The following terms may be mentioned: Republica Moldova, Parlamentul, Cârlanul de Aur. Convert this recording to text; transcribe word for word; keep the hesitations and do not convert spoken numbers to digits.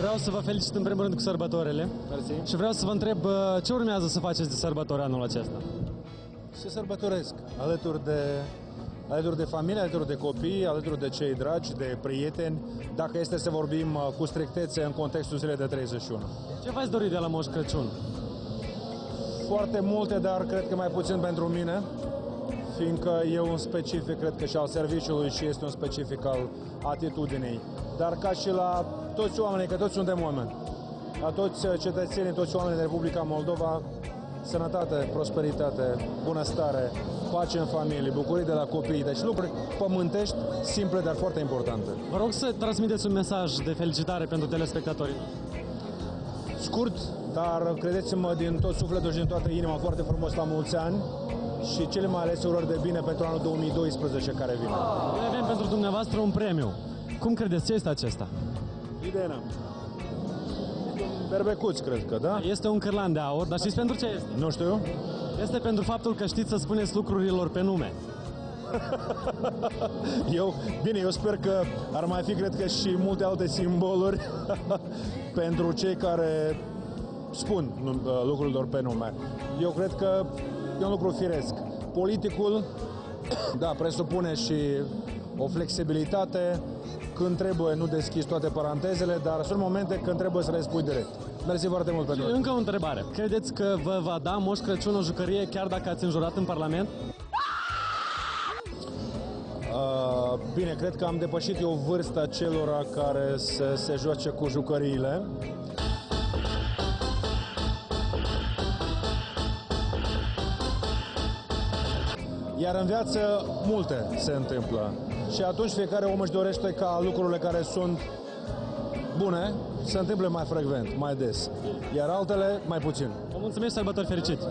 Vreau să vă felicit în primul rând cu sărbătorile. Mersi. Și vreau să vă întreb ce urmează să faceți de sărbători anul acesta? Se sărbătoresc alături de, alături de familie, alături de copii, alături de cei dragi, de prieteni, dacă este să vorbim cu strictețe în contextul zilei de treizeci și unu. Ce v-ați dorit de la Moș Crăciun? Foarte multe, dar cred că mai puțin pentru mine, fiindcă e un specific, cred că și al serviciului și este un specific al atitudinii. Dar ca și la toți oamenii, că toți suntem oameni, la toți cetățenii, toți oamenii din Republica Moldova, sănătate, prosperitate, bunăstare, pace în familie, bucurie de la copii, deci lucruri pământești, simple, dar foarte importante. Vă rog să transmiteți un mesaj de felicitare pentru telespectatorii. Scurt, dar credeți-mă din tot sufletul și din toată inima, foarte frumos la mulți ani și cele mai ales urări de bine pentru anul două mii doisprezece care vine. Noi avem pentru dumneavoastră un premiu. Cum credeți, ce este acesta? Ideea n-am. Berbecuți, cred că, da? Este un cârlan de aur, dar știți pentru ce este? Nu știu. Este pentru faptul că știți să spuneți lucrurilor pe nume. Eu, bine, eu sper că ar mai fi, cred că, și multe alte simboluri pentru cei care spun lucrurilor pe nume. Eu cred că e un lucru firesc. Politicul, da, presupune și o flexibilitate când trebuie, nu deschizi toate parantezele, dar sunt momente când trebuie să le spui direct. Mersi foarte mult pentru... Și încă o întrebare. Credeți că vă va da Moș Crăciun o jucărie chiar dacă ați înjurat în Parlament? Uh, bine, cred că am depășit eu vârsta celora care se, se joace cu jucăriile. Iar în viață multe se întâmplă. Și atunci fiecare om își dorește ca lucrurile care sunt bune se întâmple mai frecvent, mai des. Iar altele mai puțin. Vă mulțumesc, sărbători fericite!